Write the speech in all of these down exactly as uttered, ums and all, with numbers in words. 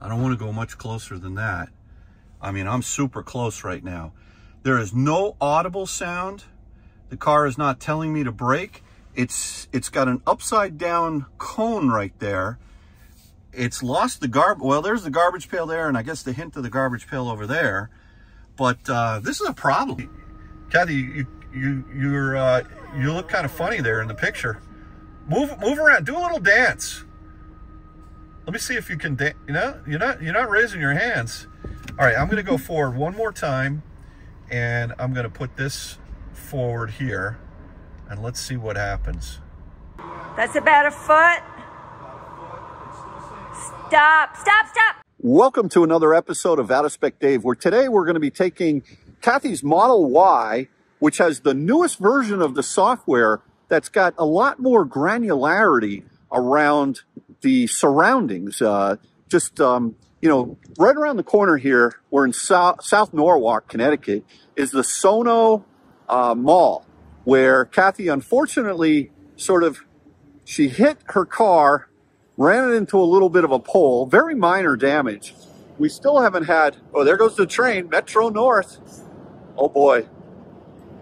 I don't want to go much closer than that. I mean, I'm super close right now. There is no audible sound. The car is not telling me to brake. It's, it's got an upside down cone right there. It's lost the garbage. Well, there's the garbage pail there, and I guess the hint of the garbage pail over there. But uh, this is a problem. Kathy, you you you're uh, you look kind of funny there in the picture. Move move around. Do a little dance. Let me see if you can dance. You know, you're not you're not raising your hands. All right, I'm going to go forward one more time, and I'm going to put this forward here, and let's see what happens. That's about a foot. Stop, stop, stop. Welcome to another episode of Out of Spec Dave, where today we're going to be taking Kathy's Model Y, which has the newest version of the software that's got a lot more granularity around the surroundings. Uh, just, um, you know, right around the corner here, we're in South, South Norwalk, Connecticut, is the SoNo uh, Mall, where Kathy, unfortunately, sort of, she hit her car, ran it into a little bit of a pole, very minor damage. We still haven't had, oh, there goes the train, Metro North. Oh boy,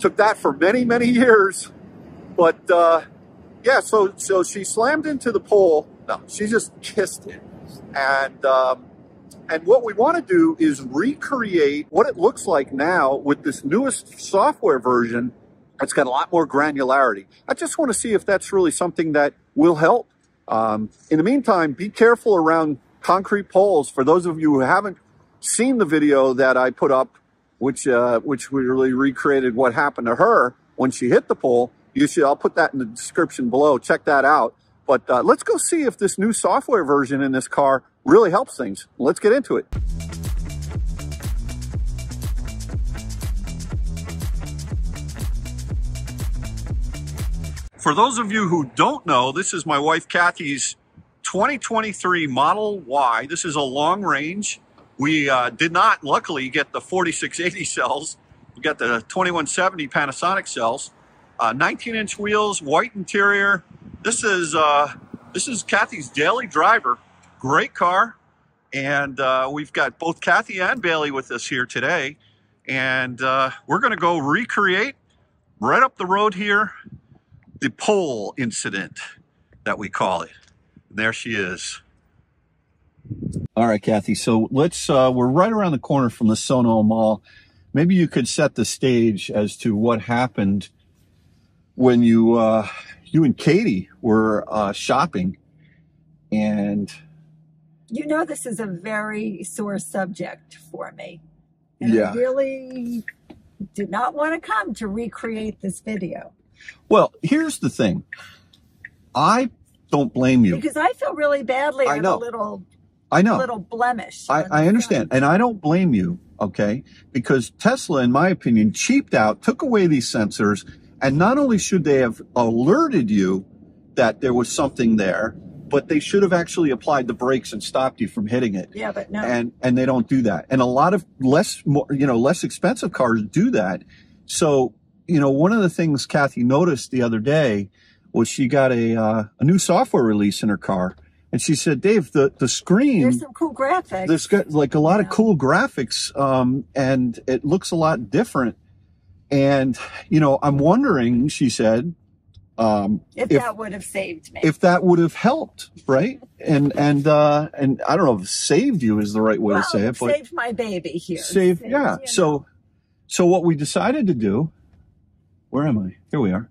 took that for many, many years. But uh, yeah, so so she slammed into the pole. No, she just kissed it. And, um, and what we wanna do is recreate what it looks like now with this newest software version. It's got a lot more granularity. I just wanna see if that's really something that will help. Um, in the meantime, be careful around concrete poles. For those of you who haven't seen the video that I put up, which uh, which we really recreated what happened to her when she hit the pole, you should. I'll put that in the description below. Check that out. But uh, let's go see if this new software version in this car really helps things. Let's get into it. For those of you who don't know, this is my wife Kathy's twenty twenty-three Model Y. This is a long range. We uh, did not, luckily, get the forty-six eighty cells. We got the twenty-one seventy Panasonic cells. nineteen inch uh, wheels, white interior. This is uh, this is Kathy's daily driver. Great car, and uh, we've got both Kathy and Bailey with us here today, and uh, we're going to go recreate right up the road here. The pole incident that we call it. There she is. All right, Kathy. So let's, uh, we're right around the corner from the SoNo Mall. Maybe you could set the stage as to what happened when you, uh, you and Katie were uh, shopping. And you know, this is a very sore subject for me. And yeah. I really did not want to come to recreate this video. Well, here's the thing. I don't blame you. Because I feel really badly. I know. A little, I know. A little blemish. I, I understand. And I don't blame you, okay? Because Tesla, in my opinion, cheaped out, took away these sensors. And not only should they have alerted you that there was something there, but they should have actually applied the brakes and stopped you from hitting it. Yeah, but no. And, and they don't do that. And a lot of less, more, you know, less expensive cars do that. So... You know, one of the things Kathy noticed the other day was she got a, uh, a new software release in her car. And she said, Dave, the, the screen... There's some cool graphics. There's got like a lot yeah. of cool graphics, um, and it looks a lot different. And, you know, I'm wondering, she said... Um, if, if that would have saved me. If that would have helped, right? And, and, uh, and I don't know if saved you is the right way well, to say it. But saved my baby here. Saved, saved yeah. You know. So, so what we decided to do... Where am I? Here we are.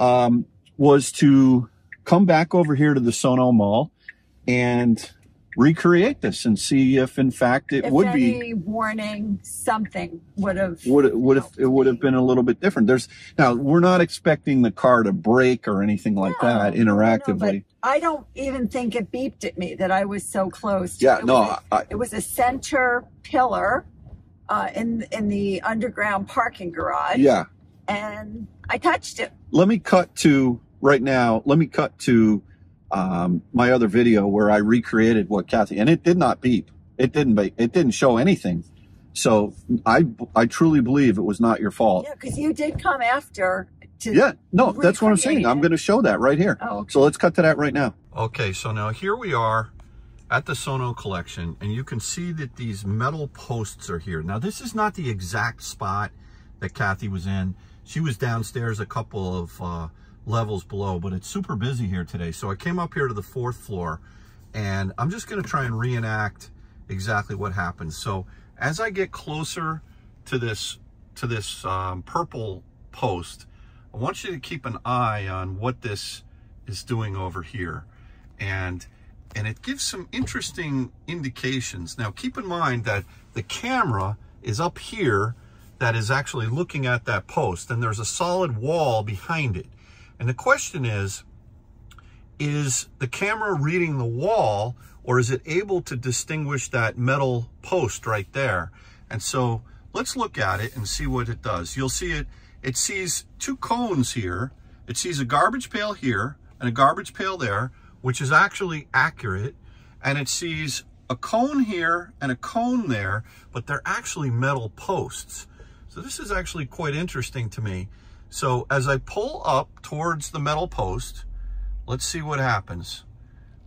Um, was to come back over here to the SoNo Mall and recreate this and see if, in fact, it if would any be warning. Something would have would would have it would have been a little bit different. There's now we're not expecting the car to brake or anything like no, that interactively. No, I don't even think it beeped at me that I was so close. To yeah, it no, was a, I, it was a center pillar uh, in in the underground parking garage. Yeah. And I touched it. Let me cut to right now. Let me cut to um, my other video where I recreated what Kathy, and it did not beep. It didn't beep. It didn't show anything. So I, I truly believe it was not your fault. Yeah, because you did come after. To yeah, no, that's what I'm saying. It. I'm going to show that right here. Oh, okay. So let's cut to that right now. Okay, so now here we are at the SoNo collection, and you can see that these metal posts are here. Now, this is not the exact spot that Kathy was in. She was downstairs a couple of uh, levels below, but it's super busy here today. So I came up here to the fourth floor, and I'm just gonna try and reenact exactly what happened. So as I get closer to this, to this um, purple post, I want you to keep an eye on what this is doing over here. And, and it gives some interesting indications. Now, keep in mind that the camera is up here that is actually looking at that post, and there's a solid wall behind it. And the question is, is the camera reading the wall, or is it able to distinguish that metal post right there? And so let's look at it and see what it does. You'll see it, it sees two cones here. It sees a garbage pail here and a garbage pail there, which is actually accurate. And it sees a cone here and a cone there, but they're actually metal posts. So this is actually quite interesting to me. So as I pull up towards the metal post, let's see what happens.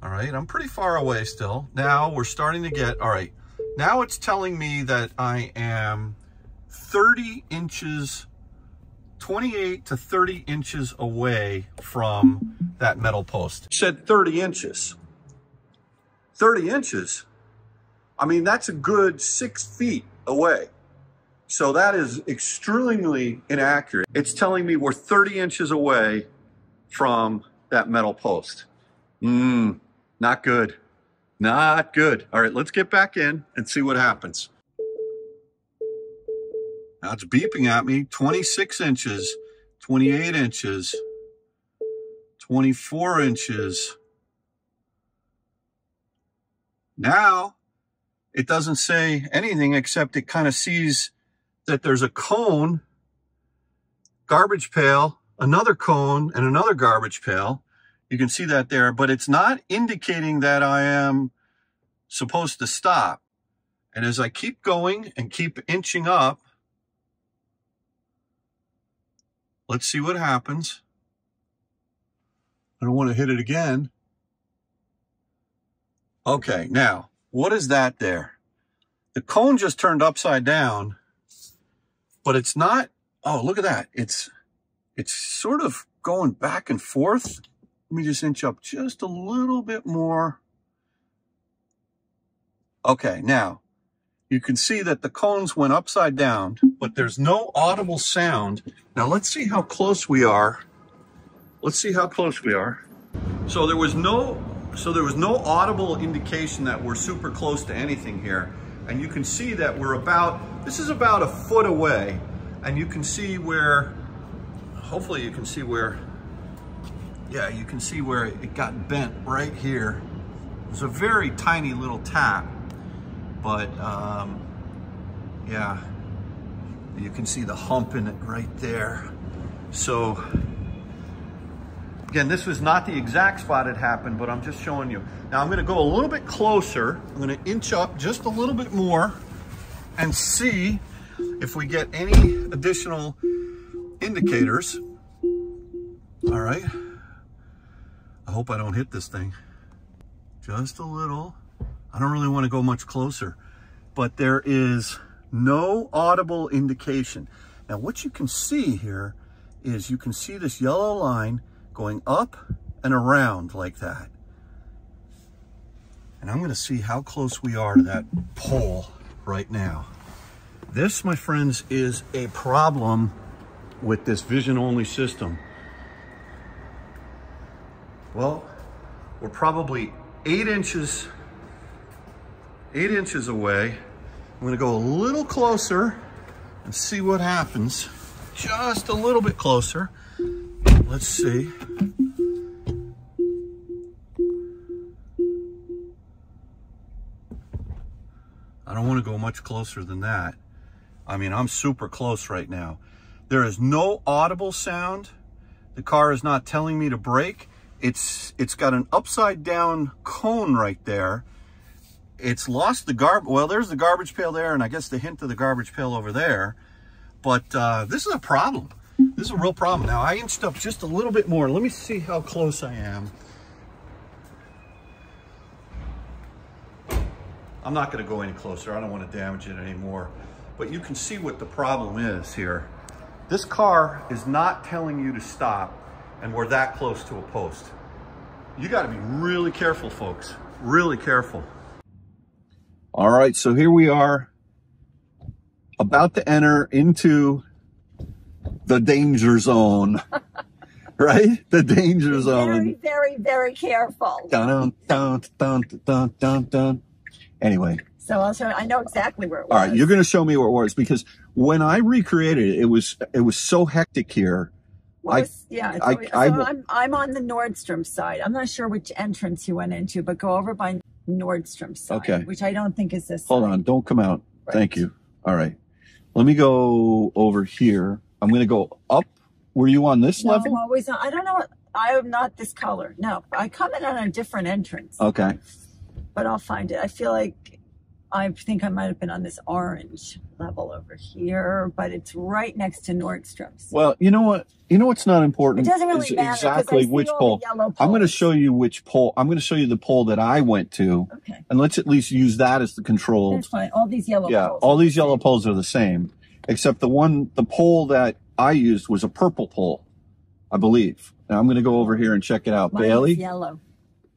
All right, I'm pretty far away still. Now we're starting to get, all right, now it's telling me that I am thirty inches, twenty-eight to thirty inches away from that metal post. It said thirty inches. thirty inches? I mean, that's a good six feet away. So that is extremely inaccurate. It's telling me we're thirty inches away from that metal post. Mmm, not good. Not good. All right, let's get back in and see what happens. Now it's beeping at me, twenty-six inches, twenty-eight inches, twenty-four inches. Now it doesn't say anything, except it kind of sees that there's a cone, garbage pail, another cone, and another garbage pail. You can see that there, but it's not indicating that I am supposed to stop. And as I keep going and keep inching up, let's see what happens. I don't want to hit it again. Okay, now, what is that there? The cone just turned upside down, but it's not, oh, look at that. It's, it's sort of going back and forth. Let me just inch up just a little bit more. Okay, now you can see that the cones went upside down, but there's no audible sound. Now let's see how close we are. Let's see how close we are. So there was no, so there was no audible indication that we're super close to anything here. And you can see that we're about, this is about a foot away. And you can see where, hopefully you can see where, yeah, you can see where it got bent right here. It was a very tiny little tap, but um, yeah, you can see the hump in it right there. So again, this was not the exact spot it happened, but I'm just showing you. Now I'm gonna go a little bit closer. I'm gonna inch up just a little bit more and see if we get any additional indicators. All right. I hope I don't hit this thing. Just a little. I don't really want to go much closer, but there is no audible indication. Now what you can see here is you can see this yellow line going up and around like that. And I'm going to see how close we are to that pole right now. This, my friends, is a problem with this vision-only system. Well, we're probably eight inches, eight inches away. I'm gonna go a little closer and see what happens. Just a little bit closer. Let's see. I don't wanna go much closer than that. I mean, I'm super close right now. There is no audible sound. The car is not telling me to brake. It's, it's got an upside down cone right there. It's lost the garbage. Well, there's the garbage pail there, and I guess the hint of the garbage pail over there. But uh, this is a problem. This is a real problem. Now, I inched up just a little bit more. Let me see how close I am. I'm not going to go any closer. I don't want to damage it anymore. But you can see what the problem is here. This car is not telling you to stop, and we're that close to a post. You got to be really careful, folks. Really careful. All right, so here we are about to enter into the danger zone. Right? The danger zone. Very, very, very careful. Dun, dun, dun, dun, dun, dun. Anyway. So I'll show, I know exactly where it was. All right, you're going to show me where it was, because when I recreated it, it was it was so hectic here. Well, I, it's, yeah, it's I, always, I, so I, I'm, I'm on the Nordstrom side. I'm not sure which entrance you went into, but go over by Nordstrom side, okay. Which I don't think is this. Hold side. on, don't come out. Right. Thank you. All right. Let me go over here. I'm going to go up. Were you on this no, level? No, always on. I don't know. I am not this color. No, I come in on a different entrance. Okay. But I'll find it. I feel like I think I might have been on this orange level over here, but it's right next to Nordstrom's. Well, you know what? You know what's not important? It doesn't really is matter exactly which pole. I'm going to show you which pole. I'm going to show you the pole that I went to. Okay. And let's at least use that as the control. That's fine. All these yellow yeah, poles. Yeah, all these yellow poles are the same, except the one, the pole that I used was a purple pole, I believe. Now I'm going to go over here and check it out. Mine Bailey? Was yellow.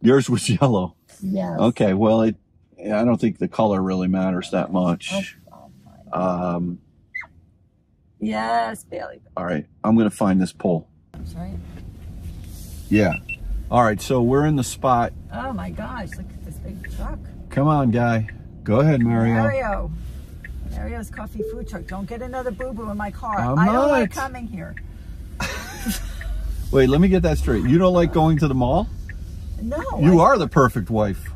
Yours was yellow. Yes. Okay. Well, it, I don't think the color really matters that much. Oh, oh um, yes, Bailey. All right. I'm going to find this pole. I'm sorry. Yeah. All right. So we're in the spot. Oh my gosh. Look at this big truck. Come on, guy. Go ahead, Mario. Mario. Mario's Coffee Food Truck. Don't get another boo-boo in my car. I'm I don't not. like coming here. Wait, let me get that straight. You don't like going to the mall? No. You I are don't. the perfect wife.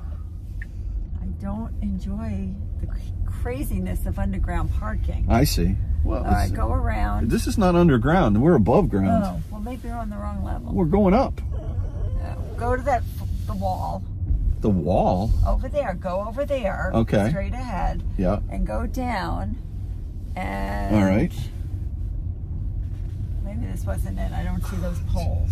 I don't enjoy the craziness of underground parking. I see. Well, all right, go around. This is not underground. We're above ground. Oh, well, maybe we're on the wrong level. We're going up. Uh, go to that the wall. The wall? Over there. Go over there. Okay. Straight ahead. Yeah. And go down. And all right. Maybe this wasn't it. I don't see those poles.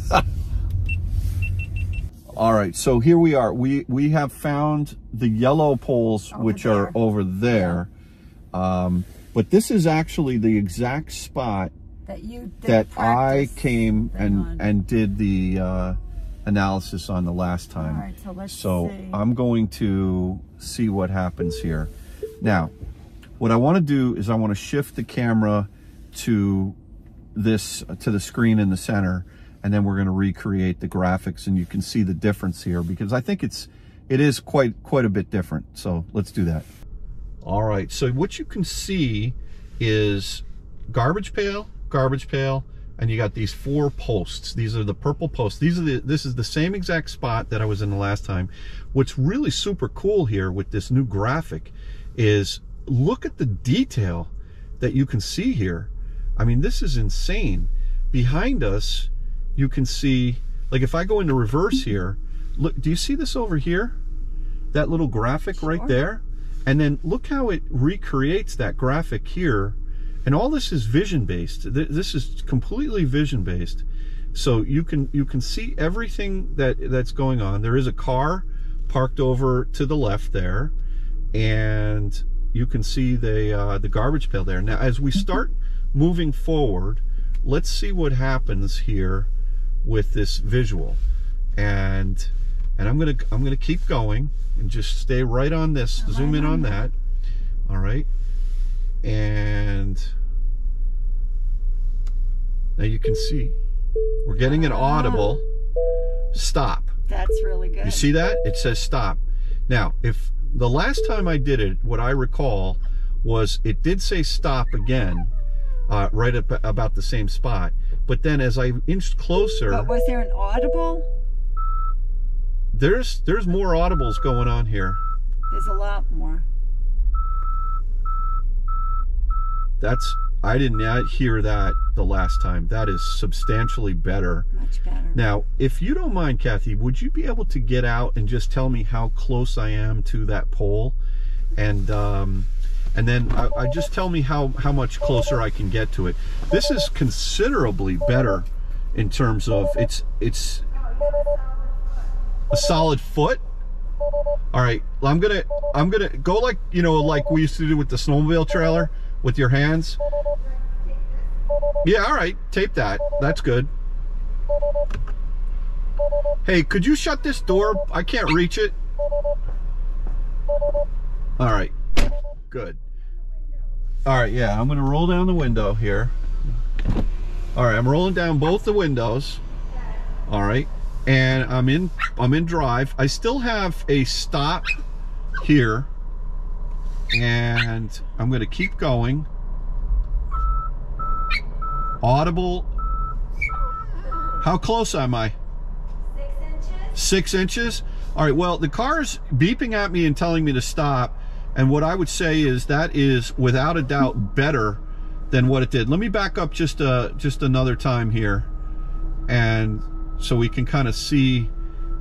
All right. So here we are. We we have found the yellow poles, over which there. are over there. Yeah. Um, but this is actually the exact spot that you did that I came and on. and did the. Uh, analysis on the last time. All right, so let's so see. I'm going to see what happens here. Now, what I want to do is I want to shift the camera to this to the screen in the center, and then we're going to recreate the graphics, and you can see the difference here, because I think it's it is quite quite a bit different. So let's do that. All right, so what you can see is garbage pail, garbage pail, and you got these four posts. These are the purple posts. These are the, this is the same exact spot that I was in the last time. What's really super cool here with this new graphic is look at the detail that you can see here. I mean, this is insane. Behind us, you can see, like if I go into reverse here, look, do you see this over here? That little graphic sure. right there? And then look how it recreates that graphic here. And all this is vision-based. This is completely vision-based. So you can you can see everything that that's going on. There is a car parked over to the left there, and you can see the uh, the garbage pail there. Now, as we start moving forward, let's see what happens here with this visual. And and I'm gonna I'm gonna keep going and just stay right on this. Oh, zoom in on that. All right. And now you can see we're getting an audible stop. That's really good. You see that? It says stop. Now, if the last time I did it, what I recall was it did say stop again, uh, right up about the same spot. But then as I inched closer... But was there an audible? There's, there's more audibles going on here. There's a lot more. That's, I did not hear that the last time. That is substantially better. Much better. Now, if you don't mind, Kathy, would you be able to get out and just tell me how close I am to that pole? And um, and then I, I just tell me how, how much closer I can get to it. This is considerably better in terms of, it's, it's a solid foot. All right, I'm gonna I'm gonna go like, you know, like we used to do with the snowmobile trailer with your hands. Yeah, all right, tape that. That's good. Hey, could you shut this door? I can't reach it. All right, good. All right, yeah, I'm gonna roll down the window here. All right, I'm rolling down both the windows. All right, and I'm in I'm in drive. I still have a stop here, and I'm gonna keep going. Audible. How close am I? Six inches. Six inches? All right, well, the car's beeping at me and telling me to stop. And what I would say is that is without a doubt better than what it did. Let me back up just uh, just another time here. And so we can kind of see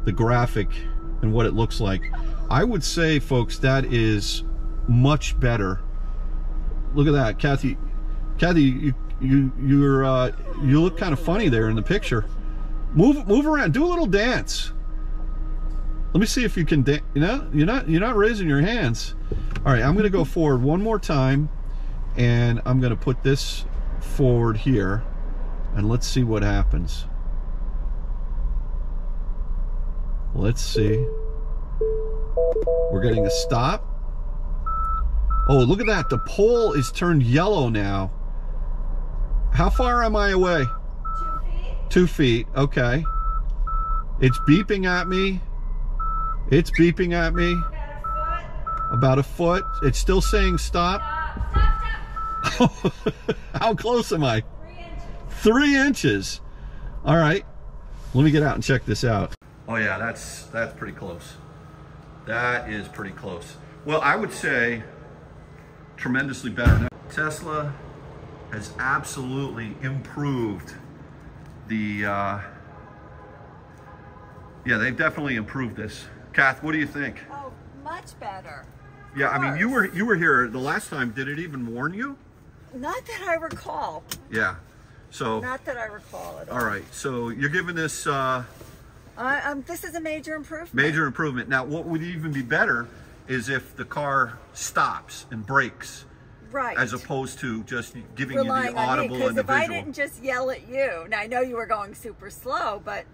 the graphic and what it looks like. I would say, folks, that is much better. Look at that, Kathy. Kathy, you, you you're uh you look kind of funny there in the picture. Move move around, do a little dance. Let me see if you can dance. You know, you're not you're not raising your hands. All right, I'm gonna go forward one more time, and I'm gonna put this forward here, and let's see what happens. Let's see, we're getting a stop. Oh, look at that, the pole is turned yellow now. How far am I away? Two feet. Two feet, okay. It's beeping at me. It's beeping at me. About a foot. About a foot. It's still saying stop. Stop, stop, stop. How close am I? Three inches. Three inches. All right. Let me get out and check this out. Oh yeah, that's, that's pretty close. That is pretty close. Well, I would say tremendously better. Tesla has absolutely improved the, uh, yeah, they've definitely improved this. Kath, what do you think? Oh, much better. Yeah, I mean, you were you were here the last time. Did it even warn you? Not that I recall. Yeah, so. Not that I recall at all. All right, so you're giving this. Uh, I, um, this is a major improvement. Major improvement. Now, what would even be better is if the car stops and brakes. Right. As opposed to just giving Relying you the audible and the visual. Because if I didn't just yell at you, and I know you were going super slow, but,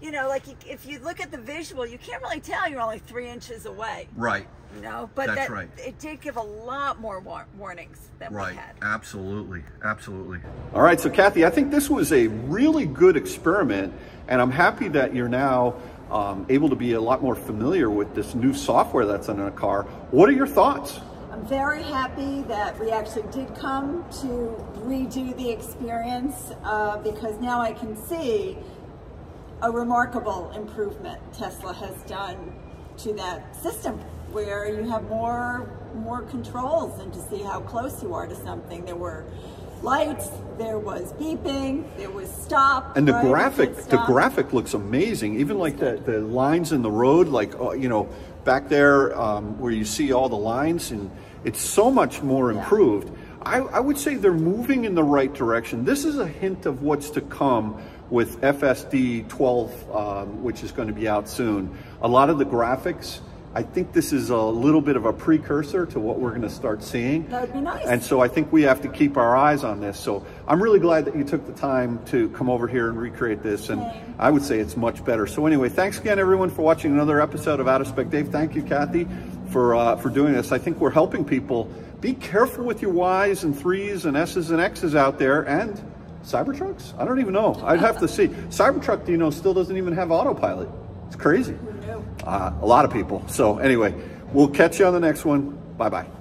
you know, like if you look at the visual, you can't really tell you're only three inches away. Right. You know, but That's that, right. it did give a lot more war warnings than right. we had. Absolutely. Absolutely. All right. So, Kathy, I think this was a really good experiment, and I'm happy that you're now um, able to be a lot more familiar with this new software that's in a car. What are your thoughts? I'm very happy that we actually did come to redo the experience uh, because now I can see a remarkable improvement Tesla has done to that system, where you have more more controls and to see how close you are to something. There were lights, there was beeping, there was stop. And the right? graphic, the graphic looks amazing. Even like the, the lines in the road, like, you know, back there um, where you see all the lines, and it's so much more improved. Yeah. I, I would say they're moving in the right direction. This is a hint of what's to come with F S D twelve, um, which is going to be out soon. A lot of the graphics, I think this is a little bit of a precursor to what we're going to start seeing. That would be nice. And so I think we have to keep our eyes on this. So I'm really glad that you took the time to come over here and recreate this. And okay. I would say it's much better. So anyway, thanks again, everyone, for watching another episode of Out of Spec Dave. Thank you, Kathy, for, uh, for doing this. I think we're helping people. Be careful with your Y's and threes and S's and X's out there. And Cybertrucks? I don't even know. I'd have to see. Cybertruck, you know, still doesn't even have autopilot. It's crazy. Uh, a lot of people. So anyway, we'll catch you on the next one. Bye-bye.